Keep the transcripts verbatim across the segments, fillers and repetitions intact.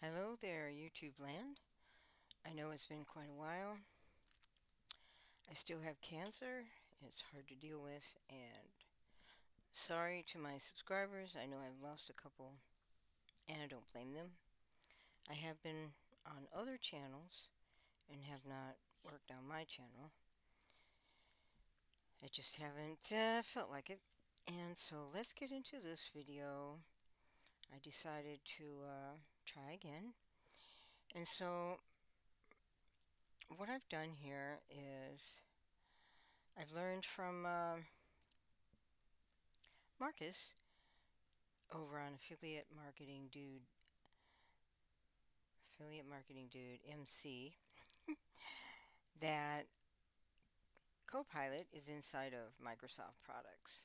Hello there, YouTube land. I know it's been quite a while. I still have cancer. It's hard to deal with, and sorry to my subscribers. I know I've lost a couple, and I don't blame them. I have been on other channels and have not worked on my channel. I just haven't uh, felt like it. And so let's get into this video. I decided to uh, try again. And so what I've done here is I've learned from uh, Marcus over on Affiliate Marketing Dude, Affiliate Marketing Dude M C, that Copilot is inside of Microsoft products.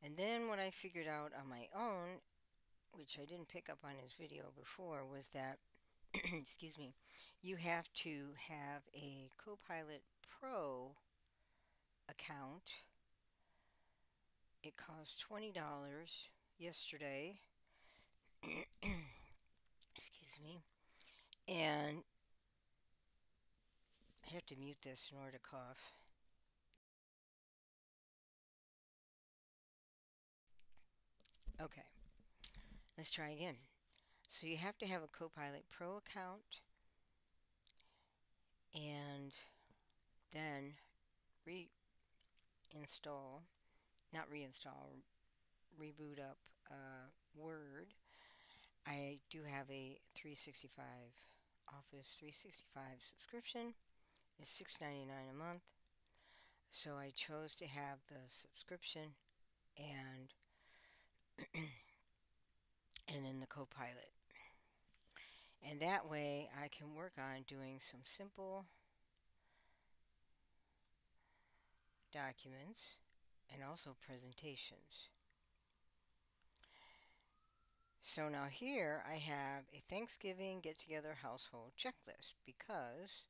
And then what I figured out on my own, which I didn't pick up on his video before, was that, excuse me, you have to have a Copilot Pro account. It cost twenty dollars yesterday. Excuse me. And I have to mute this in order to cough. Okay. Let's try again. So you have to have a Copilot Pro account, and then reinstall, not reinstall, reboot up uh, Word. I do have a three sixty-five Office three sixty-five subscription. It's six ninety-nine a month. So I chose to have the subscription and and then the Copilot. And that way I can work on doing some simple documents and also presentations. So now here I have a Thanksgiving get-together household checklist because,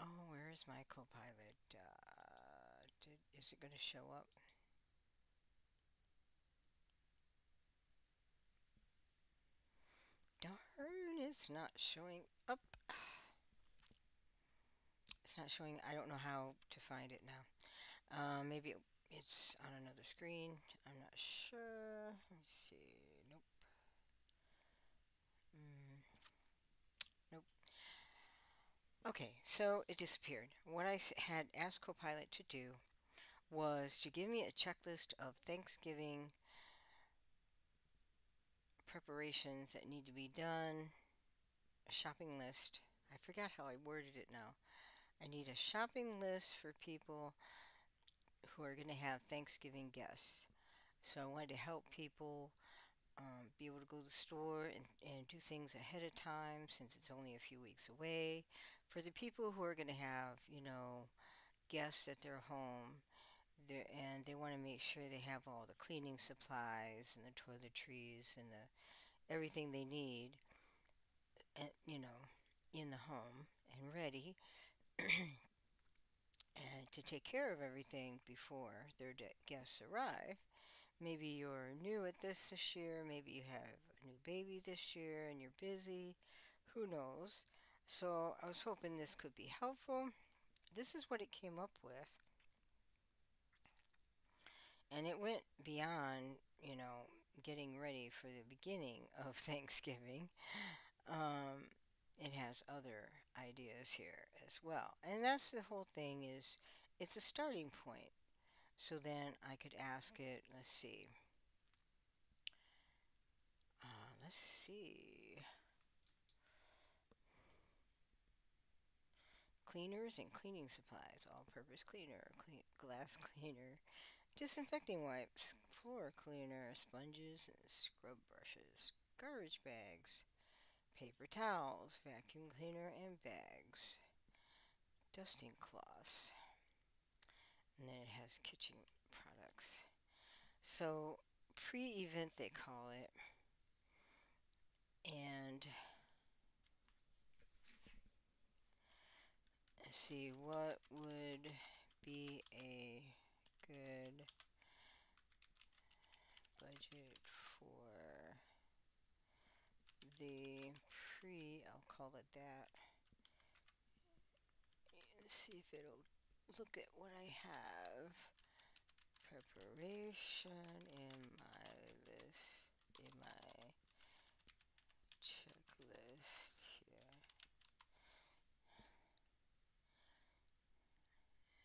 oh, where is my Copilot? Uh, did, is it going to show up? Darn, it's not showing up. It's not showing. I don't know how to find it now. Uh, maybe it, it's on another screen. I'm not sure. Let me see. Nope. Mm. Nope. Okay, so it disappeared. What I had asked Copilot to do was to give me a checklist of Thanksgiving preparations that need to be done, a shopping list. I forgot how I worded it now. I need a shopping list for people who are going to have Thanksgiving guests. So I wanted to help people um, be able to go to the store and, and do things ahead of time since it's only a few weeks away. For the people who are going to have, you know, guests at their home, They're, and they want to make sure they have all the cleaning supplies and the toiletries and the everything they need, at, you know, in the home and ready and to take care of everything before their guests arrive. Maybe you're new at this this year. Maybe you have a new baby this year and you're busy. Who knows? So I was hoping this could be helpful. This is what it came up with. And it went beyond, you know, getting ready for the beginning of Thanksgiving. Um, it has other ideas here as well. And that's the whole thing, is it's a starting point. So then I could ask it, let's see. Uh, let's see. Cleaners and cleaning supplies, all-purpose cleaner, clean, glass cleaner, disinfecting wipes, floor cleaner, sponges and scrub brushes, garbage bags, paper towels, vacuum cleaner and bags, dusting cloths, and then it has kitchen products. So pre-event they call it, and let's see what would be a good budget for the pre, I'll call it that, and see if it'll look at what I have. Preparation in my list, in my checklist here.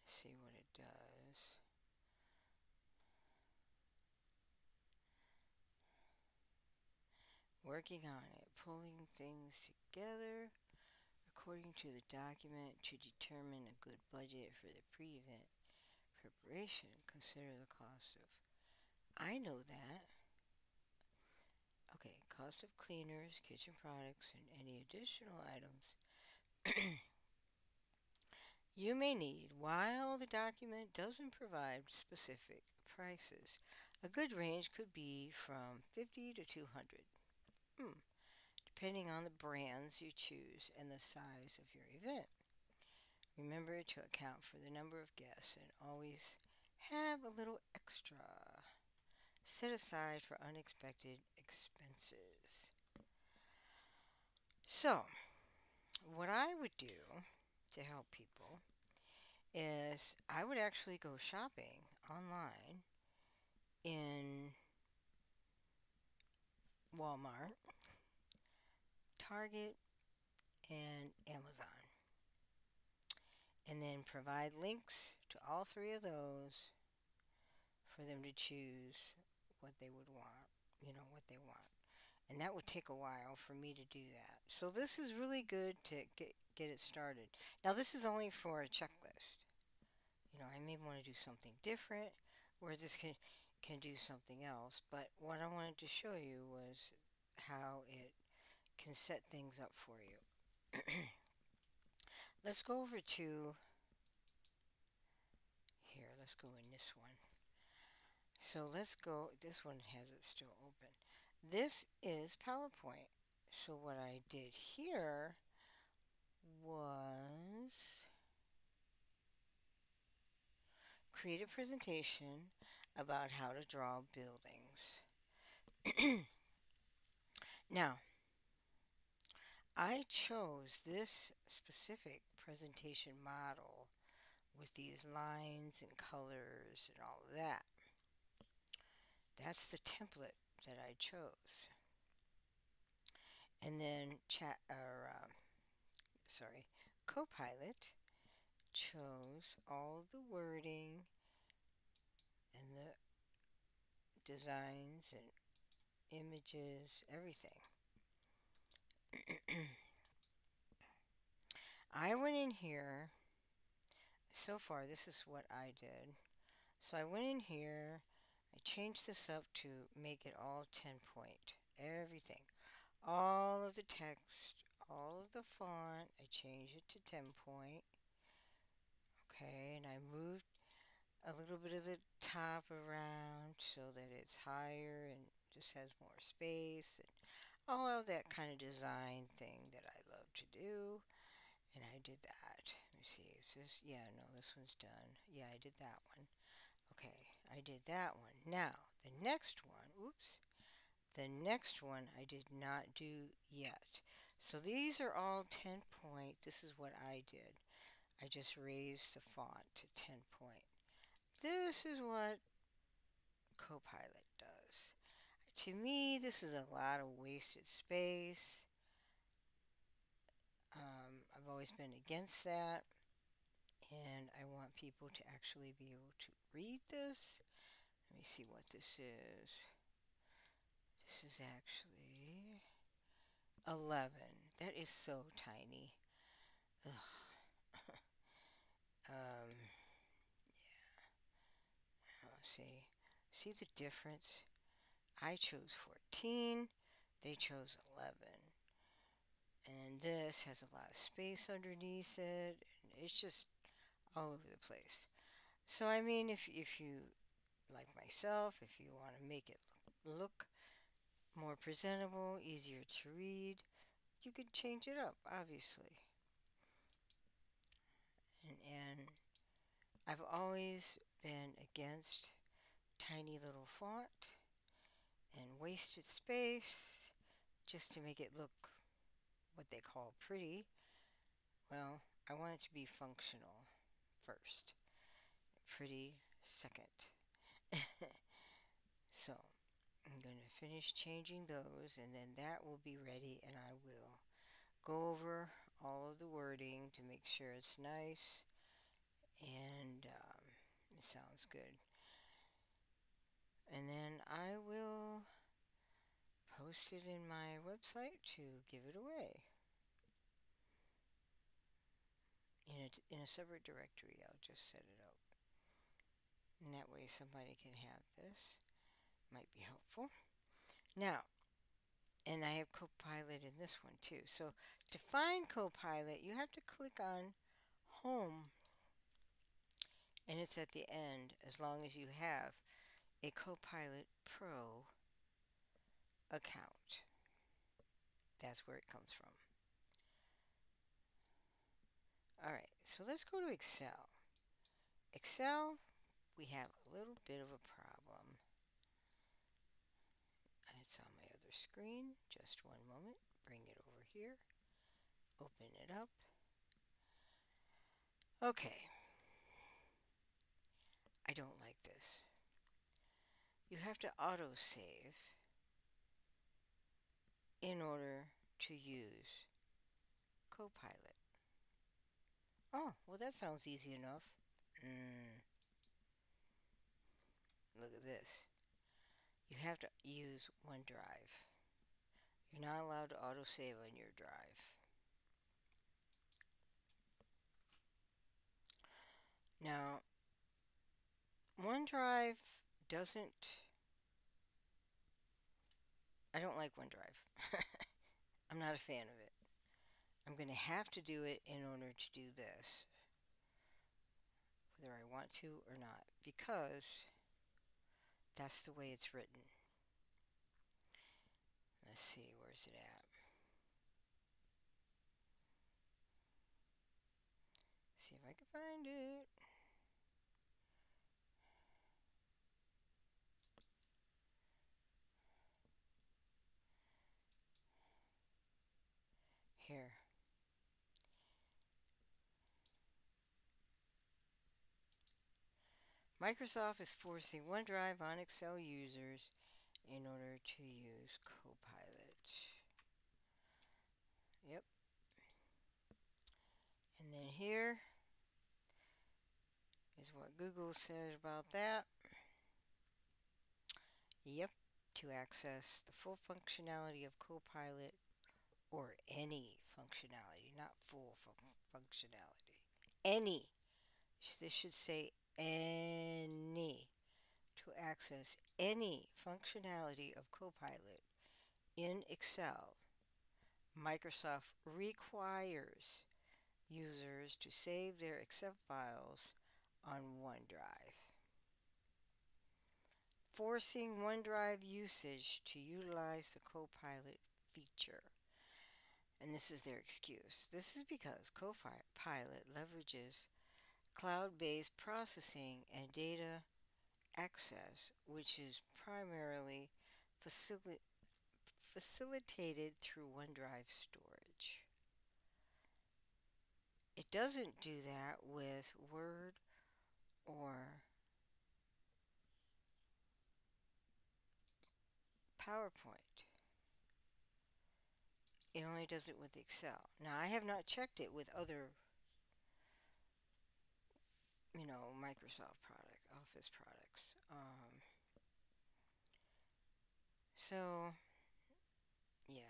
See what it does. Working on it, pulling things together according to the document to determine a good budget for the pre-event preparation. Consider the cost of, I know that. Okay, cost of cleaners, kitchen products, and any additional items you may need. While the document doesn't provide specific prices, a good range could be from fifty to two hundred, mm, depending on the brands you choose and the size of your event. Remember to account for the number of guests and always have a little extra set aside for unexpected expenses. So, what I would do to help people is I would actually go shopping online in Walmart, Target, and Amazon, and then provide links to all three of those for them to choose what they would want, you know, what they want. And that would take a while for me to do that. So this is really good to get get it started. Now this is only for a checklist. You know, I may want to do something different, or this can can do something else. But what I wanted to show you was how it can set things up for you. Let's go over to here. Let's go in this one. So let's go, this one has it still open. This is PowerPoint. So what I did here was create a presentation about how to draw buildings. Now, I chose this specific presentation model with these lines and colors and all of that. That's the template that I chose. And then chat, or, uh, sorry, Copilot chose all the wording and the designs and images, everything. I went in here, so far this is what I did. So I went in here, I changed this up to make it all ten point, everything, all of the text, all of the font, I changed it to ten point. Okay, and I moved a little bit of the top around so that it's higher and just has more space, and all of that kind of design thing that I love to do. And I did that. Let me see, is this, yeah, no, this one's done. Yeah, I did that one. Okay, I did that one. Now, the next one, oops, the next one I did not do yet. So these are all ten point. This is what I did. I just raised the font to ten point. This is what Copilot does. To me, this is a lot of wasted space. Um, I've always been against that. And I want people to actually be able to read this. Let me see what this is. This is actually eleven. That is so tiny. Ugh. um, yeah. Let's see. See the difference? I chose fourteen. They chose eleven. And this has a lot of space underneath it. And it's just all over the place. So, I mean, if, if you, like myself, if you want to make it look more presentable, easier to read, you could change it up, obviously. And, and I've always been against tiny little font and wasted space just to make it look what they call pretty. Well, I want it to be functional first, pretty second. So I'm going to finish changing those, and then that will be ready, and I will go over all of the wording to make sure it's nice and um, it sounds good. And then I will post it in my website to give it away. In a, in a separate directory, I'll just set it up. And that way somebody can have this. Might be helpful. Now, and I have Copilot in this one too. So to find Copilot, you have to click on Home. And it's at the end, as long as you have a Copilot Pro account. That's where it comes from. Alright, so let's go to Excel. Excel, we have a little bit of a problem. It's on my other screen. Just one moment. Bring it over here. Open it up. Okay. I don't like this. You have to autosave in order to use Copilot. Oh, well, that sounds easy enough. Mm. Look at this. You have to use OneDrive. You're not allowed to autosave on your drive. Now, OneDrive doesn't... I don't like OneDrive. I'm not a fan of it. I'm going to have to do it in order to do this, whether I want to or not, because that's the way it's written. Let's see, where's it at? See if I can find it. Here. Microsoft is forcing OneDrive on Excel users in order to use Copilot. Yep. And then here is what Google says about that. Yep. To access the full functionality of Copilot, or any functionality, not full functionality. Any. This should say any. To access any functionality of Copilot in Excel, Microsoft requires users to save their Excel files on OneDrive, forcing OneDrive usage to utilize the Copilot feature. And this is their excuse. This is because Copilot leverages cloud-based processing and data access, which is primarily facil facilitated through OneDrive storage. It doesn't do that with Word or PowerPoint. It only does it with Excel. Now, I have not checked it with other, you know, Microsoft product, Office products. Um, so, yeah,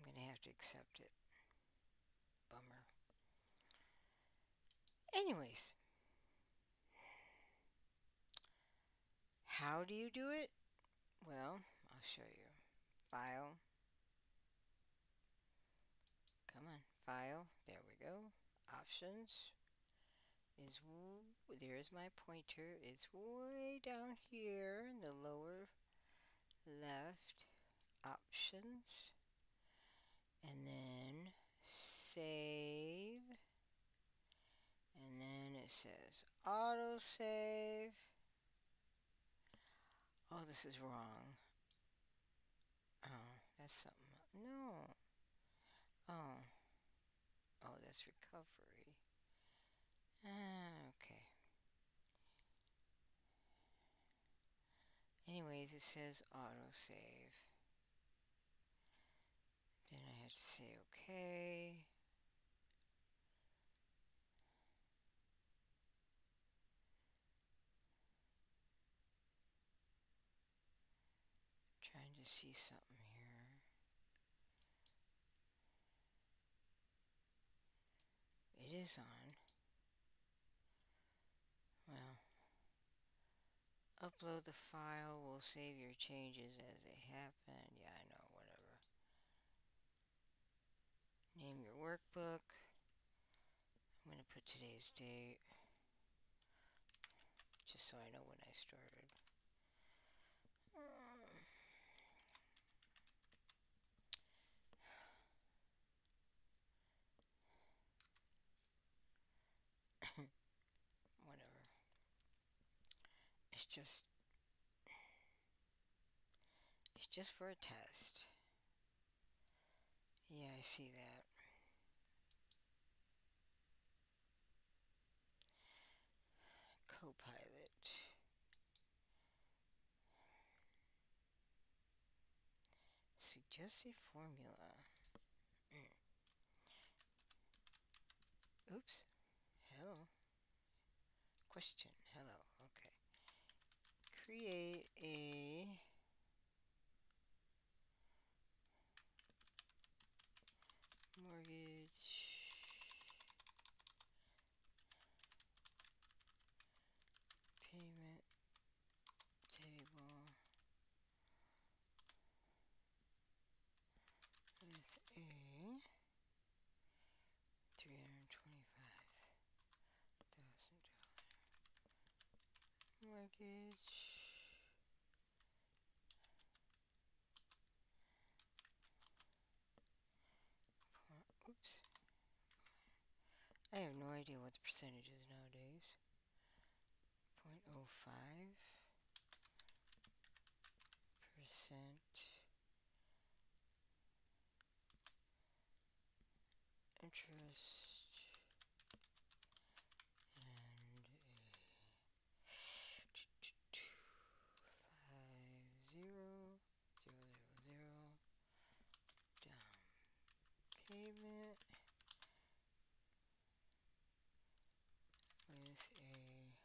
I'm going to have to accept it. Bummer. Anyways, how do you do it? Well, I'll show you. File. Come on. File. There we go. Options. Is there's my pointer. It's way down here in the lower left. Options, and then save, and then it says auto save. Oh, this is wrong. Oh, That's something. No. Oh. Oh, that's recovery. Uh, okay. Anyways, it says autosave. Then I have to say okay. Trying to see something here. It is on. Well, upload the file, will save your changes as they happen. Yeah, I know, whatever. Name your workbook. I'm going to put today's date, just so I know when I started. Um, whatever. It's just it's just for a test. Yeah, I see that. Copilot. Suggest a formula. Mm. Oops. Hello. Question. Hello. Okay. Create a mortgage payment table with a three hundred twenty-five thousand dollar mortgage. Oops. I have no idea what the percentage is nowadays. zero point zero five percent interest and a five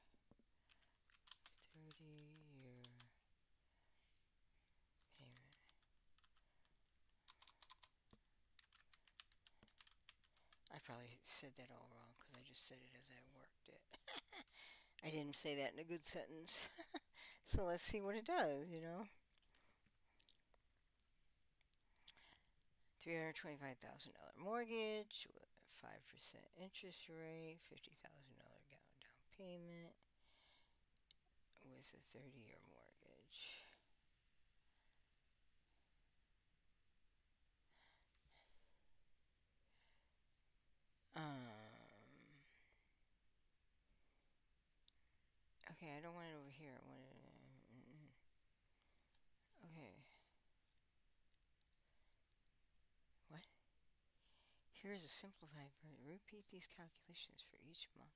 thousand down payment with a thirty year payment . I probably said that all wrong because I just said it as I worked it. I didn't say that in a good sentence. So let's see what it does, you know. three hundred twenty-five thousand dollar mortgage, five percent interest rate, fifty thousand dollar down payment with a thirty year mortgage. Um, okay, I don't want it over here. I want it, uh, okay. What? Here is a simplified version. Repeat these calculations for each month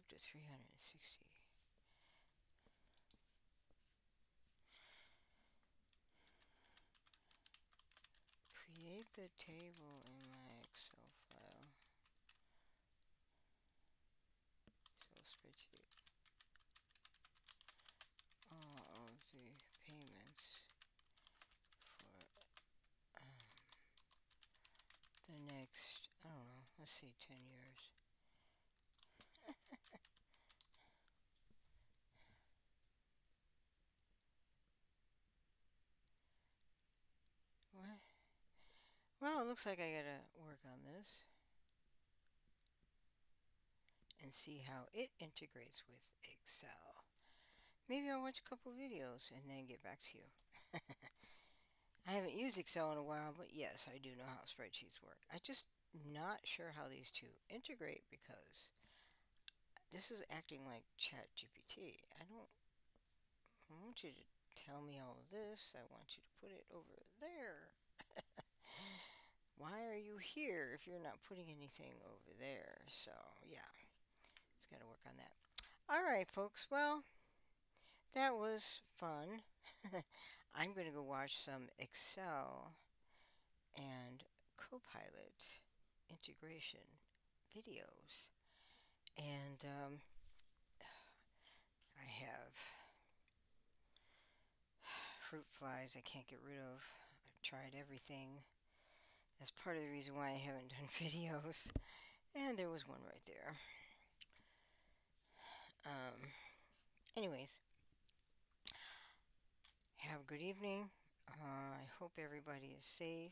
up to three hundred sixty. Create the table in my Excel file. Excel spreadsheet. All of the payments for um, the next, I don't know, let's say ten years. What? Well, it looks like I gotta work on this and see how it integrates with Excel. Maybe I'll watch a couple videos and then get back to you. I haven't used Excel in a while, but yes, I do know how spreadsheets work. I'm just not sure how these two integrate because this is acting like ChatGPT. I don't I want you to tell me all of this. I want you to put it over there. here if you're not putting anything over there. So yeah, it's got to work on that. All right, folks. Well, that was fun. I'm going to go watch some Excel and Copilot integration videos. And um, I have fruit flies I can't get rid of. I've tried everything. That's part of the reason why I haven't done videos. And there was one right there. Um, anyways, have a good evening. Uh, I hope everybody is safe.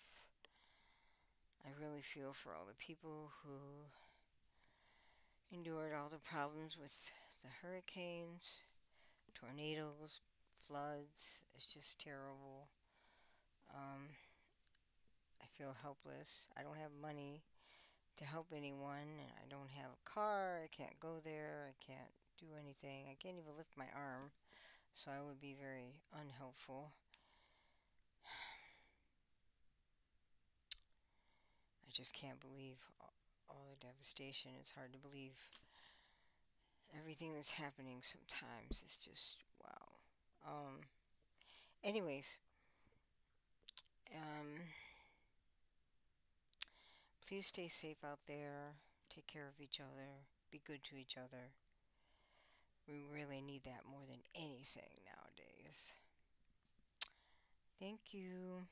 I really feel for all the people who endured all the problems with the hurricanes, tornadoes, floods. It's just terrible. Um, I feel helpless. I don't have money to help anyone, and I don't have a car. I can't go there. I can't do anything. I can't even lift my arm, so I would be very unhelpful. I just can't believe all the devastation. It's hard to believe everything that's happening sometimes. It's just, wow. Um, anyways, um, please stay safe out there. Take care of each other. Be good to each other. We really need that more than anything nowadays. Thank you.